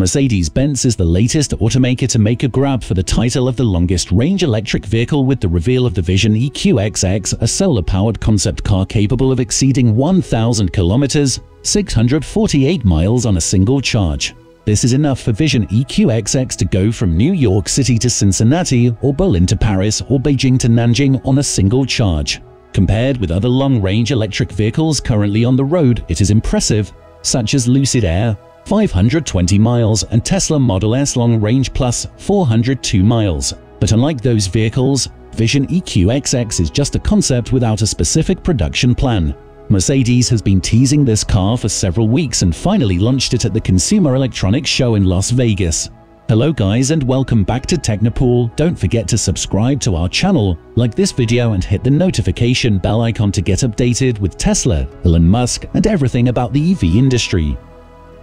Mercedes-Benz is the latest automaker to make a grab for the title of the longest-range electric vehicle with the reveal of the Vision EQXX, a solar-powered concept car capable of exceeding 1,000 kilometers, 648 miles on a single charge. This is enough for Vision EQXX to go from New York City to Cincinnati, or Berlin to Paris, or Beijing to Nanjing on a single charge. Compared with other long-range electric vehicles currently on the road, it is impressive, such as Lucid Air, 520 miles, and Tesla Model S Long Range Plus, 402 miles. But unlike those vehicles, Vision EQXX is just a concept without a specific production plan. Mercedes has been teasing this car for several weeks and finally launched it at the Consumer Electronics Show in Las Vegas. Hello guys and welcome back to Technopool. Don't forget to subscribe to our channel, like this video and hit the notification bell icon to get updated with Tesla, Elon Musk and everything about the EV industry.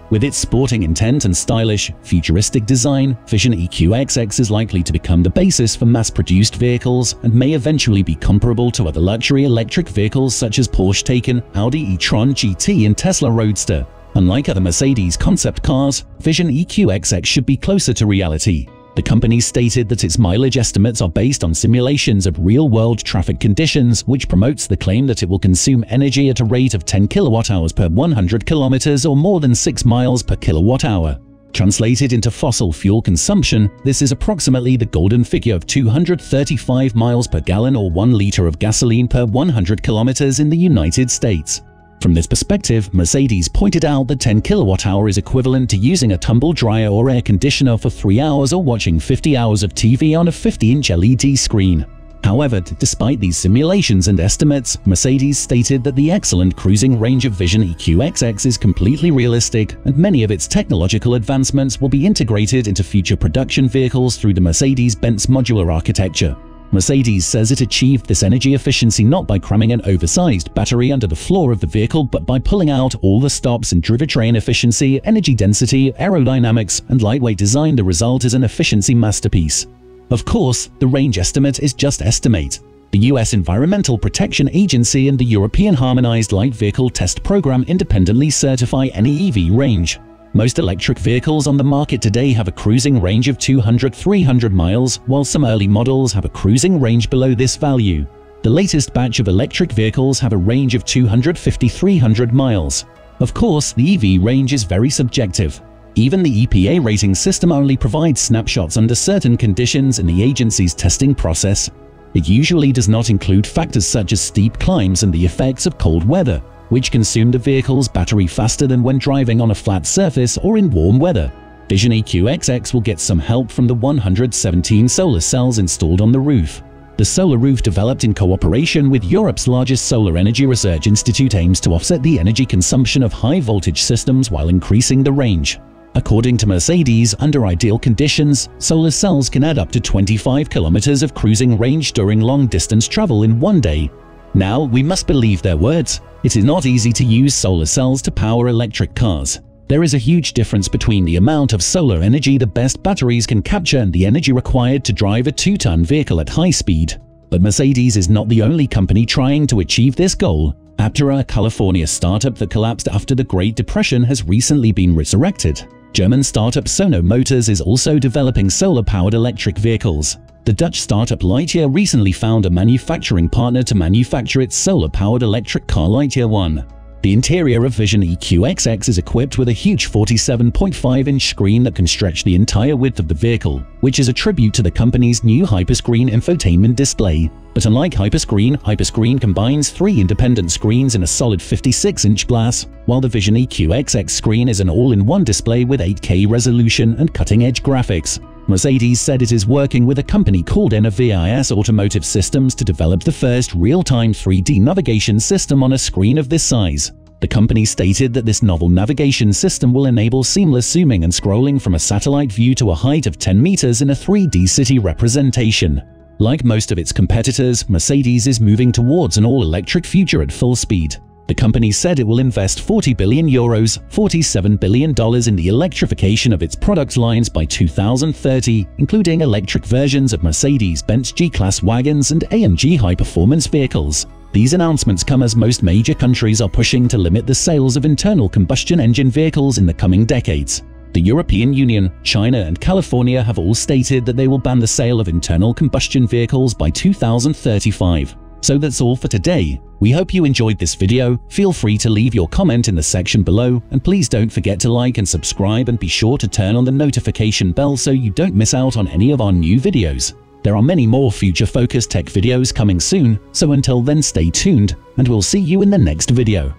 With its sporting intent and stylish, futuristic design, Vision EQXX is likely to become the basis for mass-produced vehicles and may eventually be comparable to other luxury electric vehicles such as Porsche Taycan, Audi e-tron GT and Tesla Roadster. Unlike other Mercedes concept cars, Vision EQXX should be closer to reality. The company stated that its mileage estimates are based on simulations of real-world traffic conditions, which promotes the claim that it will consume energy at a rate of 10 kilowatt-hours per 100 kilometers or more than 6 miles per kilowatt-hour. Translated into fossil fuel consumption, this is approximately the golden figure of 235 miles per gallon or 1 liter of gasoline per 100 kilometers in the United States. From this perspective, Mercedes pointed out that 10 kilowatt-hour is equivalent to using a tumble dryer or air conditioner for 3 hours or watching 50 hours of TV on a 50-inch LED screen. However, despite these simulations and estimates, Mercedes stated that the excellent cruising range of Vision EQXX is completely realistic and many of its technological advancements will be integrated into future production vehicles through the Mercedes-Benz modular architecture. Mercedes says it achieved this energy efficiency not by cramming an oversized battery under the floor of the vehicle but by pulling out all the stops in drivetrain efficiency, energy density, aerodynamics, and lightweight design. The result is an efficiency masterpiece. Of course, the range estimate is just estimate. The US Environmental Protection Agency and the European Harmonized Light Vehicle Test Program independently certify any EV range. Most electric vehicles on the market today have a cruising range of 200–300 miles, while some early models have a cruising range below this value. The latest batch of electric vehicles have a range of 250–300 miles. Of course, the EV range is very subjective. Even the EPA rating system only provides snapshots under certain conditions in the agency's testing process. It usually does not include factors such as steep climbs and the effects of cold weather, which consume the vehicle's battery faster than when driving on a flat surface or in warm weather. Vision EQXX will get some help from the 117 solar cells installed on the roof. The solar roof, developed in cooperation with Europe's largest solar energy research institute, aims to offset the energy consumption of high-voltage systems while increasing the range. According to Mercedes, under ideal conditions, solar cells can add up to 25 kilometers of cruising range during long-distance travel in one day. Now, we must believe their words. It is not easy to use solar cells to power electric cars. There is a huge difference between the amount of solar energy the best batteries can capture and the energy required to drive a 2-ton vehicle at high speed. But Mercedes is not the only company trying to achieve this goal. Aptera, a California startup that collapsed after the Great Depression, has recently been resurrected. German startup Sono Motors is also developing solar-powered electric vehicles. The Dutch startup Lightyear recently found a manufacturing partner to manufacture its solar-powered electric car Lightyear one. The interior of Vision EQXX is equipped with a huge 47.5-inch screen that can stretch the entire width of the vehicle, which is a tribute to the company's new HyperScreen infotainment display. But unlike HyperScreen, HyperScreen combines 3 independent screens in a solid 56-inch glass, while the Vision EQXX screen is an all-in-one display with 8K resolution and cutting-edge graphics. Mercedes said it is working with a company called Navis Automotive Systems to develop the first real-time 3D navigation system on a screen of this size. The company stated that this novel navigation system will enable seamless zooming and scrolling from a satellite view to a height of 10 meters in a 3D city representation. Like most of its competitors, Mercedes is moving towards an all-electric future at full speed. The company said it will invest €40 billion, $47 billion in the electrification of its product lines by 2030, including electric versions of Mercedes-Benz G-Class wagons and AMG high-performance vehicles. These announcements come as most major countries are pushing to limit the sales of internal combustion engine vehicles in the coming decades. The European Union, China and California have all stated that they will ban the sale of internal combustion vehicles by 2035. So that's all for today. We hope you enjoyed this video. Feel free to leave your comment in the section below, and please don't forget to like and subscribe, and be sure to turn on the notification bell so you don't miss out on any of our new videos. There are many more future-focused tech videos coming soon, so until then stay tuned, and we'll see you in the next video.